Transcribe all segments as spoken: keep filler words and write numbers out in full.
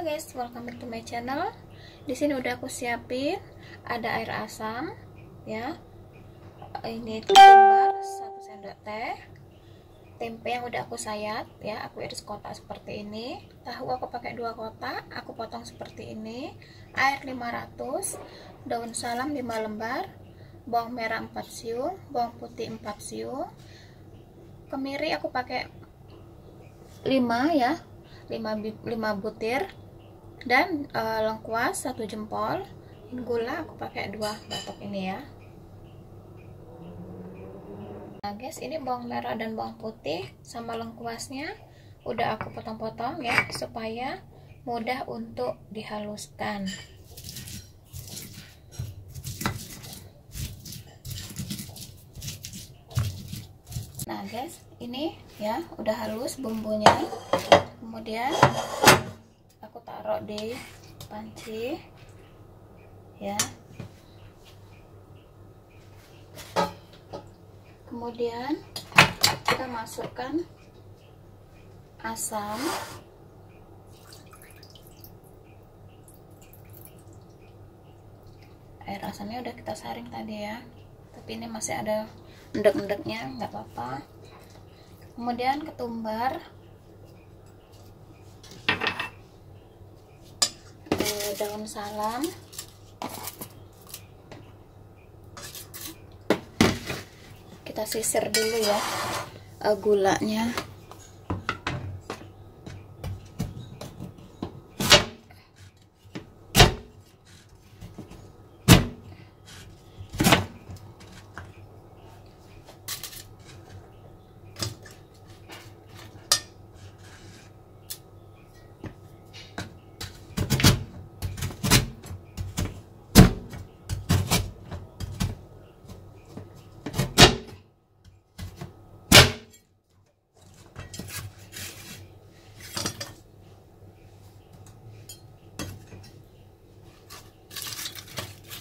Halo guys, welcome back to my channel. Di sini udah aku siapin ada air asam ya. Ini ketumbar satu sendok teh. Tempe yang udah aku sayat ya, aku iris kotak seperti ini. Tahu aku pakai dua kotak, aku potong seperti ini. Air lima ratus, daun salam lima lembar, bawang merah empat siung, bawang putih empat siung. Kemiri aku pakai lima ya. lima butir, dan e, lengkuas satu jempol. Gula aku pakai dua batok ini ya. Nah guys, ini bawang merah dan bawang putih sama lengkuasnya udah aku potong-potong ya, supaya mudah untuk dihaluskan. Nah guys, ini ya udah halus bumbunya. Kemudian aku taruh di panci ya. Kemudian kita masukkan asam, air asamnya udah kita saring tadi ya, tapi ini masih ada endek-endeknya, nggak apa-apa. Kemudian ketumbar, daun salam, kita sisir dulu ya gulanya.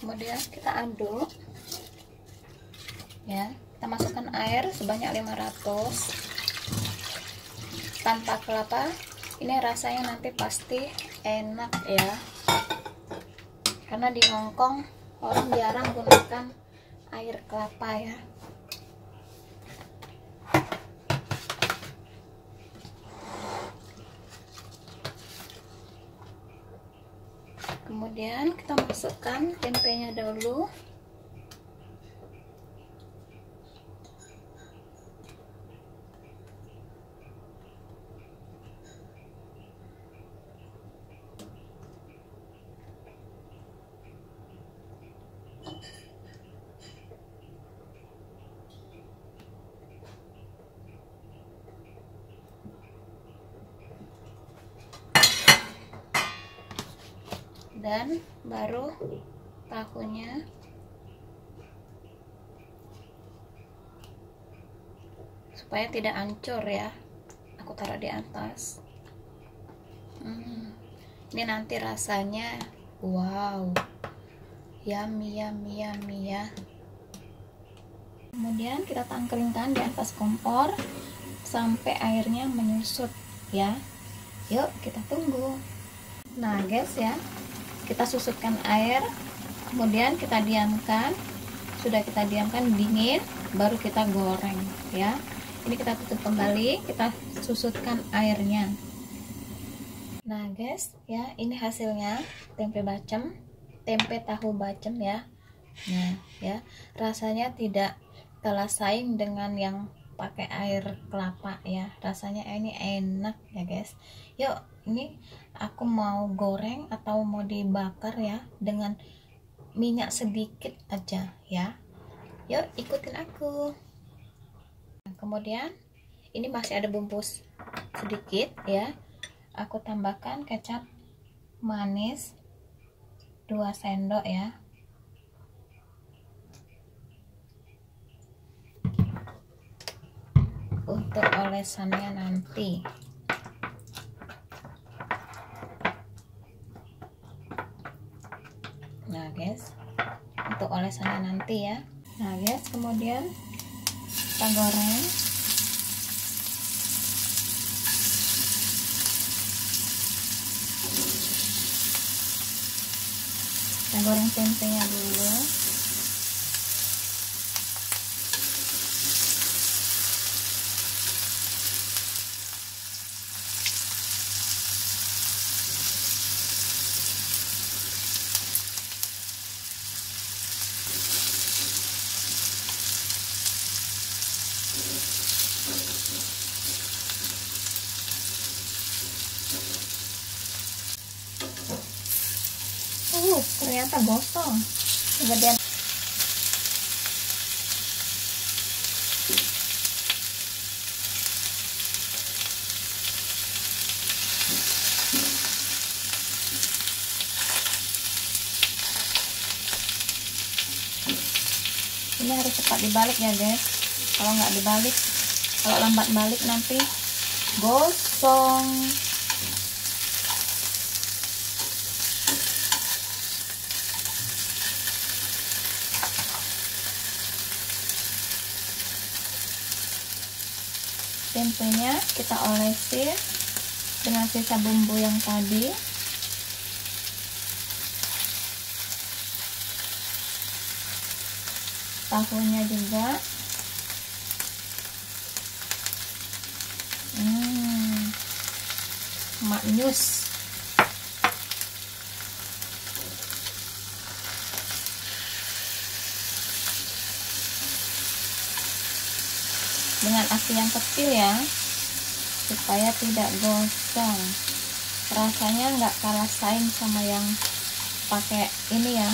Kemudian kita aduk ya, kita masukkan air sebanyak lima ratus. Tanpa kelapa ini rasanya nanti pasti enak ya, karena di Hong Kong orang jarang gunakan air kelapa ya. Kemudian kita masukkan tempenya dahulu. Dan baru tahunya. Supaya tidak hancur ya, aku taruh di atas. Hmm, ini nanti rasanya wow. Yummy yummy yummy ya. Kemudian kita tangkringkan di atas kompor sampai airnya menyusut ya. Yuk, kita tunggu. Nah, guys ya. Kita susutkan air, kemudian kita diamkan. Sudah kita diamkan dingin, baru kita goreng ya. Ini kita tutup kembali, kita susutkan airnya. Nah guys ya, ini hasilnya tempe bacem, tempe tahu bacem ya. Nah ya, rasanya tidak kalah saing dengan yang pakai air kelapa ya. Rasanya ini enak ya guys. Yuk, ini aku mau goreng atau mau dibakar ya, dengan minyak sedikit aja ya. Yuk, ikutin aku. Nah, kemudian ini masih ada bumbu sedikit ya, aku tambahkan kecap manis dua sendok ya. Untuk olesannya nanti nah guys untuk olesannya nanti ya. Nah guys, kemudian kita goreng. Kita goreng tempenya dulu. Uh, ternyata gosong. Kemudian ini harus cepat dibalik ya guys. Kalau nggak dibalik, kalau lambat balik nanti gosong. Tempenya kita olesin dengan sisa bumbu yang tadi. Tahunya juga. Hmm. Maknyus. Dengan api yang kecil ya, supaya tidak gosong. Rasanya nggak kalah saing sama yang pakai ini ya,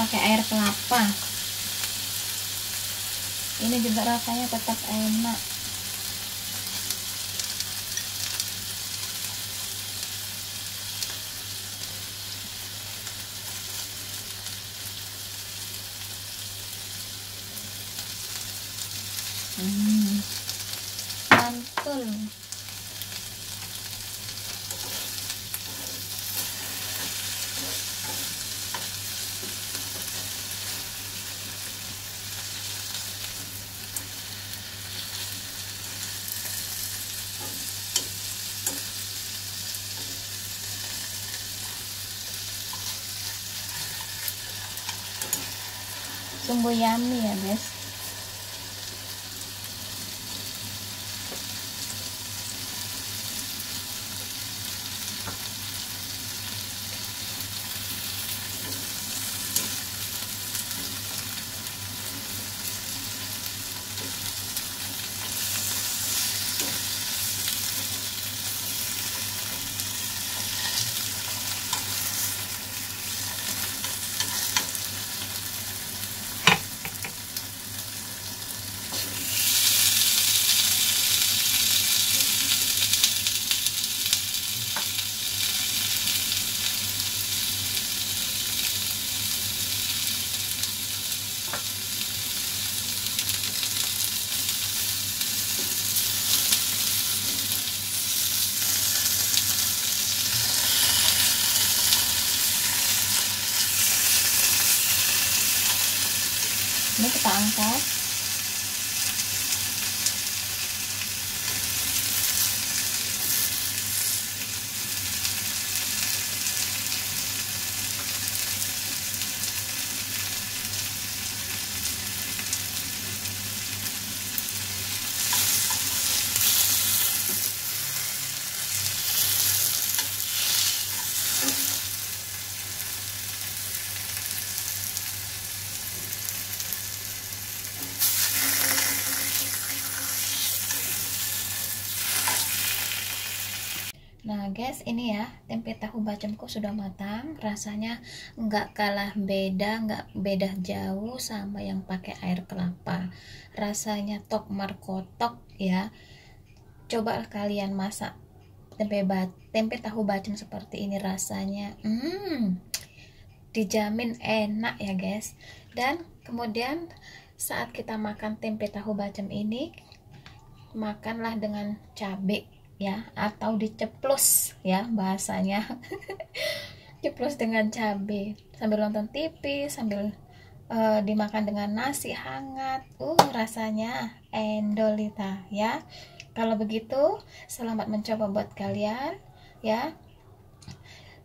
pakai air kelapa. Ini juga rasanya tetap enak. Hmm, mantul. Sungguh yummy ya guys. Ini kita angkat. Nah guys, ini ya tempe tahu bacemku sudah matang. Rasanya nggak kalah beda, nggak beda jauh sama yang pakai air kelapa. Rasanya top markotok ya. Coba kalian masak tempe bat tempe tahu bacem seperti ini rasanya. Hmm, dijamin enak ya guys. Dan kemudian saat kita makan tempe tahu bacem ini, makanlah dengan cabai ya, atau diceplos ya bahasanya. Ceplos dengan cabai sambil nonton T V, sambil uh, dimakan dengan nasi hangat. Uh rasanya endolita ya. Kalau begitu, selamat mencoba buat kalian ya.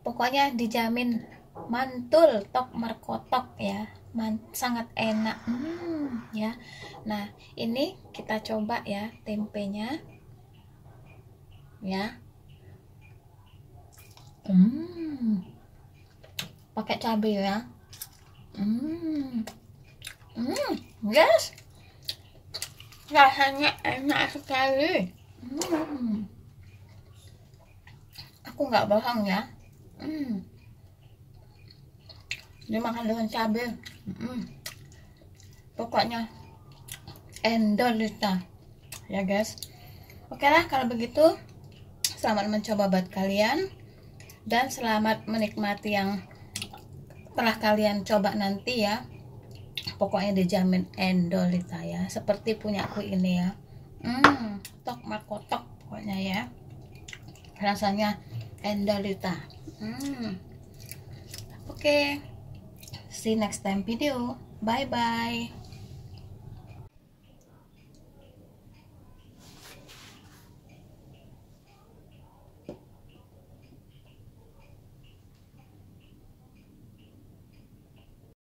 Pokoknya dijamin mantul, tok merkotok ya, Man, sangat enak hmm, ya. Nah ini kita coba ya tempenya ya, hmm, pakai cabai ya, hmm, hmm, yes, rasanya enak sekali. Hmm. Aku nggak bohong ya. Hmm. Dia makan dengan cabai. Hmm. Pokoknya endolita ya guys. Oke lah kalau begitu, selamat mencoba buat kalian dan selamat menikmati yang telah kalian coba nanti ya. Pokoknya dijamin endolita ya, seperti punya aku ini ya. Hmm, tok markotok pokoknya ya. Rasanya endolita. Hmm. Oke. Okay. See you next time video. Bye bye.